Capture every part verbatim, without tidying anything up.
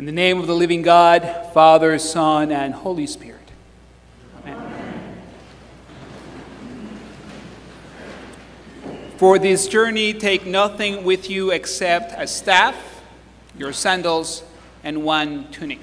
In the name of the living God, Father, Son, and Holy Spirit. Amen. For this journey, take nothing with you except a staff, your sandals, and one tunic.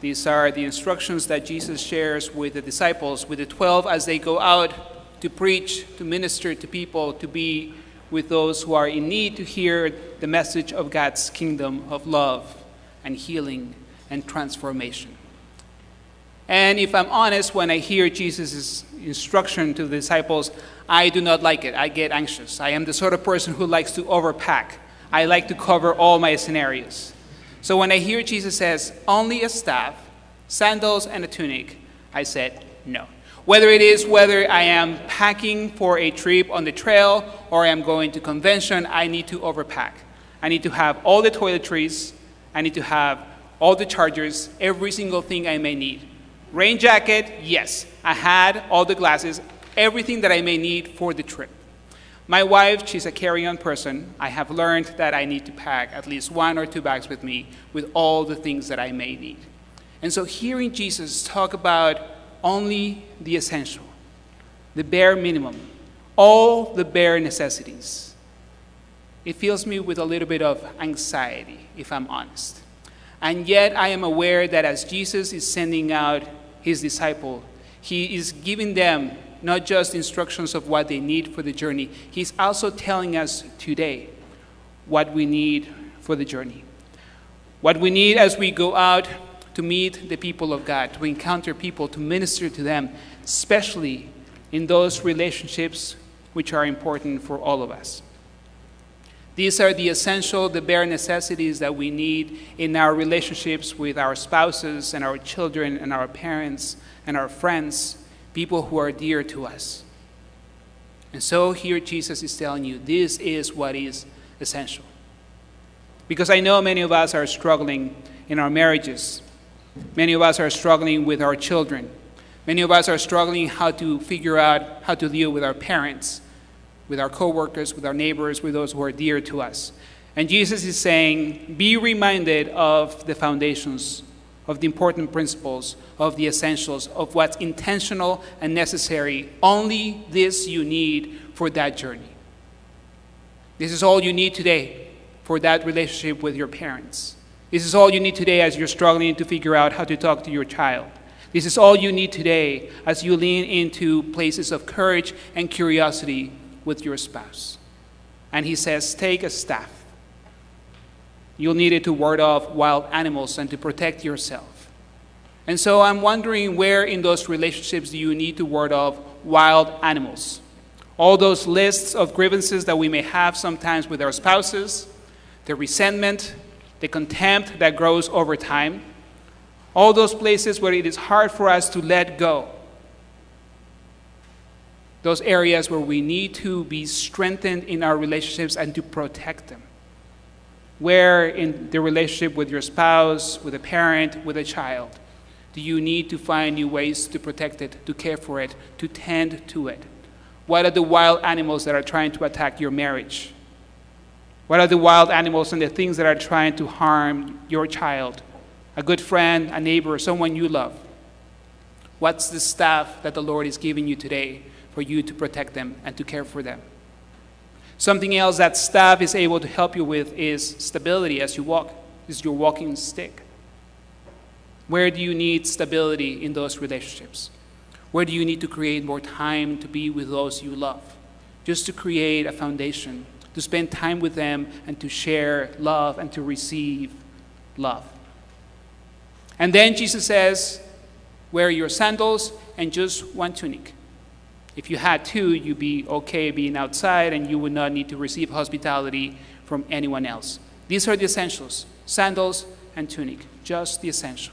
These are the instructions that Jesus shares with the disciples, with the twelve, as they go out to preach, to minister to people, to be with those who are in need, to hear the message of God's kingdom of love and healing and transformation. And if I'm honest, when I hear Jesus' instruction to the disciples, I do not like it. I get anxious. I am the sort of person who likes to overpack. I like to cover all my scenarios. So when I hear Jesus says, only a staff, sandals, and a tunic, I said no. Whether it is whether I am packing for a trip on the trail or I am going to convention, I need to overpack. I need to have all the toiletries. I need to have all the chargers, every single thing I may need. Rain jacket, yes. I had all the glasses, everything that I may need for the trip. My wife, she's a carry-on person. I have learned that I need to pack at least one or two bags with me with all the things that I may need. And so hearing Jesus talk about only the essential, the bare minimum, all the bare necessities, it fills me with a little bit of anxiety, if I'm honest. And yet I am aware that as Jesus is sending out his disciple, he is giving them not just instructions of what they need for the journey. He's also telling us today what we need for the journey. What we need as we go out to meet the people of God, to encounter people, to minister to them, especially in those relationships which are important for all of us. These are the essential, the bare necessities that we need in our relationships with our spouses and our children and our parents and our friends, people who are dear to us. And so here Jesus is telling you, this is what is essential. Because I know many of us are struggling in our marriages. Many of us are struggling with our children. Many of us are struggling how to figure out how to deal with our parents, with our coworkers, with our neighbors, with those who are dear to us. And Jesus is saying, be reminded of the foundations, of the important principles, of the essentials, of what's intentional and necessary. Only this you need for that journey. This is all you need today for that relationship with your parents. This is all you need today as you're struggling to figure out how to talk to your child. This is all you need today as you lean into places of courage and curiosity with your spouse. And he says, take a staff. You'll need it to ward off wild animals and to protect yourself. And so I'm wondering, where in those relationships do you need to ward off wild animals? All those lists of grievances that we may have sometimes with our spouses, the resentment, the contempt that grows over time, all those places where it is hard for us to let go, those areas where we need to be strengthened in our relationships and to protect them. Where in the relationship with your spouse, with a parent, with a child, do you need to find new ways to protect it, to care for it, to tend to it? What are the wild animals that are trying to attack your marriage? What are the wild animals and the things that are trying to harm your child, a good friend, a neighbor, someone you love? What's the staff that the Lord is giving you today for you to protect them and to care for them? Something else that staff is able to help you with is stability as you walk, is your walking stick. Where do you need stability in those relationships? Where do you need to create more time to be with those you love? Just to create a foundation, to spend time with them and to share love and to receive love. And then Jesus says, wear your sandals and just one tunic. If you had two, you'd be okay being outside and you would not need to receive hospitality from anyone else. These are the essentials, sandals and tunic, just the essential.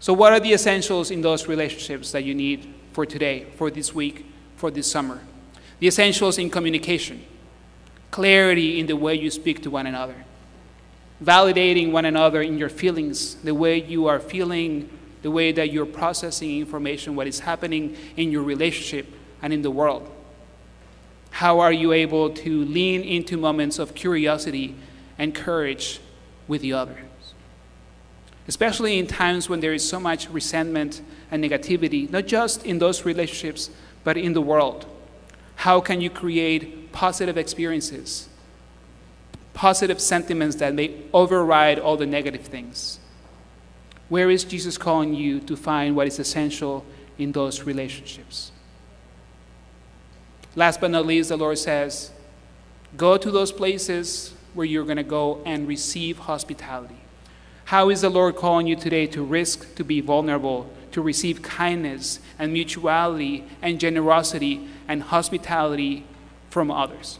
So what are the essentials in those relationships that you need for today, for this week, for this summer? The essentials in communication, clarity in the way you speak to one another, validating one another in your feelings, the way you are feeling, the way that you're processing information, what is happening in your relationship and in the world. How are you able to lean into moments of curiosity and courage with the others? especially in times when there is so much resentment and negativity, not just in those relationships, but in the world. How can you create positive experiences, positive sentiments that may override all the negative things? Where is Jesus calling you to find what is essential in those relationships? Last but not least, the Lord says, go to those places where you're going to go and receive hospitality. How is the Lord calling you today to risk, to be vulnerable, to receive kindness and mutuality and generosity and hospitality from others?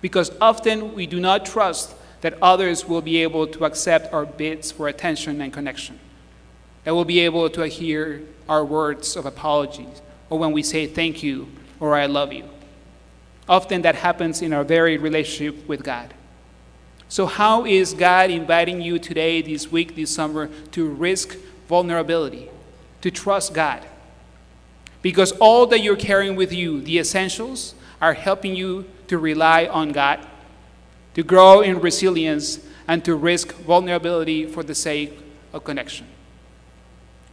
Because often we do not trust that others will be able to accept our bids for attention and connection, that will be able to hear our words of apologies, or when we say thank you or I love you. Often that happens in our very relationship with God. So how is God inviting you today, this week, this summer, to risk vulnerability, to trust God? Because all that you're carrying with you, the essentials, are helping you to rely on God, to grow in resilience, and to risk vulnerability for the sake of connection.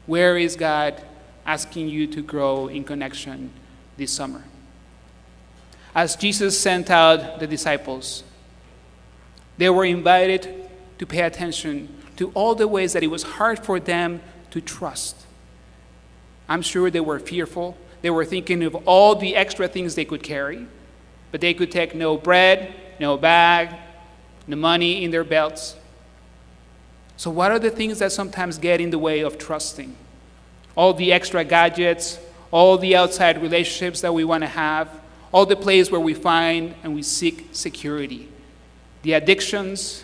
Where is God asking you to grow in connection this summer? As Jesus sent out the disciples, they were invited to pay attention to all the ways that it was hard for them to trust. I'm sure they were fearful. They were thinking of all the extra things they could carry, but they could take no bread, no bag, no money in their belts. So what are the things that sometimes get in the way of trusting? All the extra gadgets, all the outside relationships that we want to have, all the places where we find and we seek security. The addictions,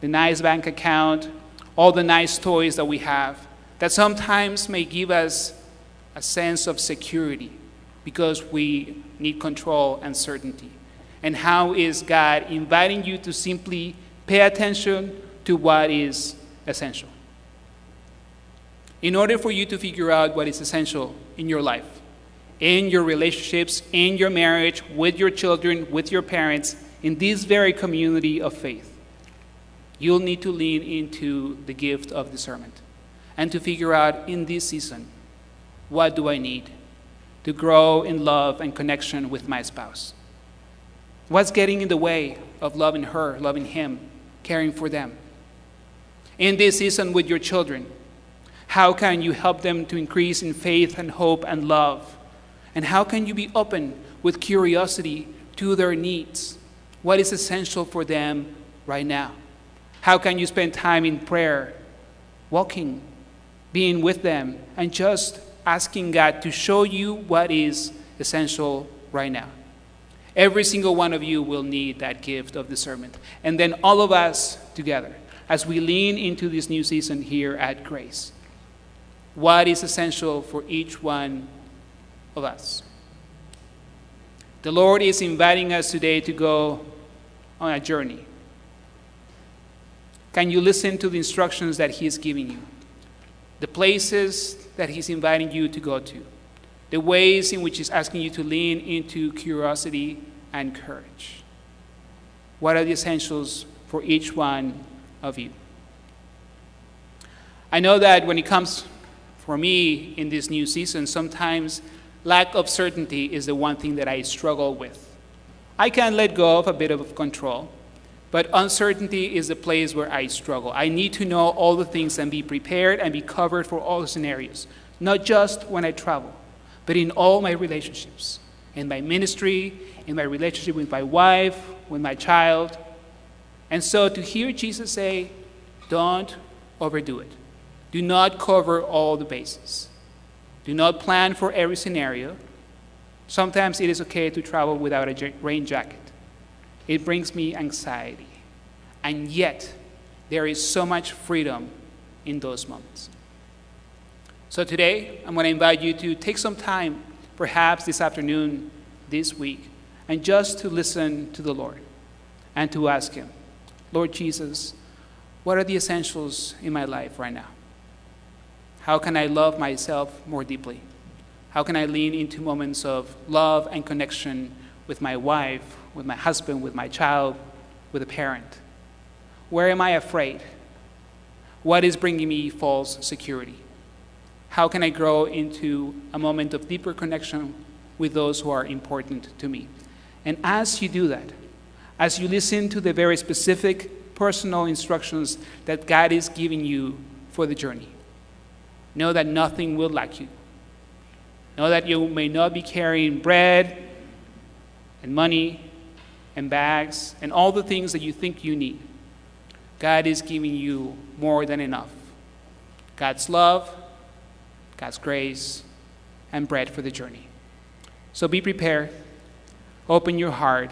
the nice bank account, all the nice toys that we have, that sometimes may give us a sense of security because we need control and certainty. And how is God inviting you to simply pay attention to what is essential? In order for you to figure out what is essential in your life, in your relationships, in your marriage, with your children, with your parents, in this very community of faith, you'll need to lean into the gift of discernment and to figure out in this season, what do I need to grow in love and connection with my spouse? What's getting in the way of loving her, loving him, caring for them? In this season with your children, how can you help them to increase in faith and hope and love? And how can you be open with curiosity to their needs? What is essential for them right now? How can you spend time in prayer, walking, being with them, and just asking God to show you what is essential right now? Every single one of you will need that gift of discernment. And then all of us together, as we lean into this new season here at Grace, what is essential for each one of us? The Lord is inviting us today to go on a journey. Can you listen to the instructions that He is giving you? The places that He's inviting you to go to. The ways in which He's asking you to lean into curiosity and courage. What are the essentials for each one of you? I know that when it comes for me in this new season, sometimes lack of certainty is the one thing that I struggle with. I can let go of a bit of control, but uncertainty is the place where I struggle. I need to know all the things and be prepared and be covered for all the scenarios, not just when I travel, but in all my relationships, in my ministry, in my relationship with my wife, with my child. And so to hear Jesus say, don't overdo it. Do not cover all the bases. Do not plan for every scenario. Sometimes it is okay to travel without a rain jacket. It brings me anxiety. And yet, there is so much freedom in those moments. So today, I'm going to invite you to take some time, perhaps this afternoon, this week, and just to listen to the Lord and to ask Him, Lord Jesus, what are the essentials in my life right now? How can I love myself more deeply? How can I lean into moments of love and connection with my wife, with my husband, with my child, with a parent? Where am I afraid? What is bringing me false security? How can I grow into a moment of deeper connection with those who are important to me? And as you do that, as you listen to the very specific personal instructions that God is giving you for the journey, know that nothing will lack you. Know that you may not be carrying bread and money and bags and all the things that you think you need. God is giving you more than enough. God's love, God's grace, and bread for the journey. So be prepared, open your heart,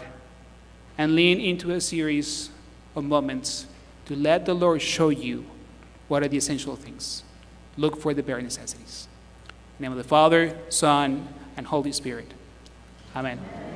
and lean into a series of moments to let the Lord show you what are the essential things. Look for the bare necessities. In the name of the Father, Son, and Holy Spirit. Amen. Amen.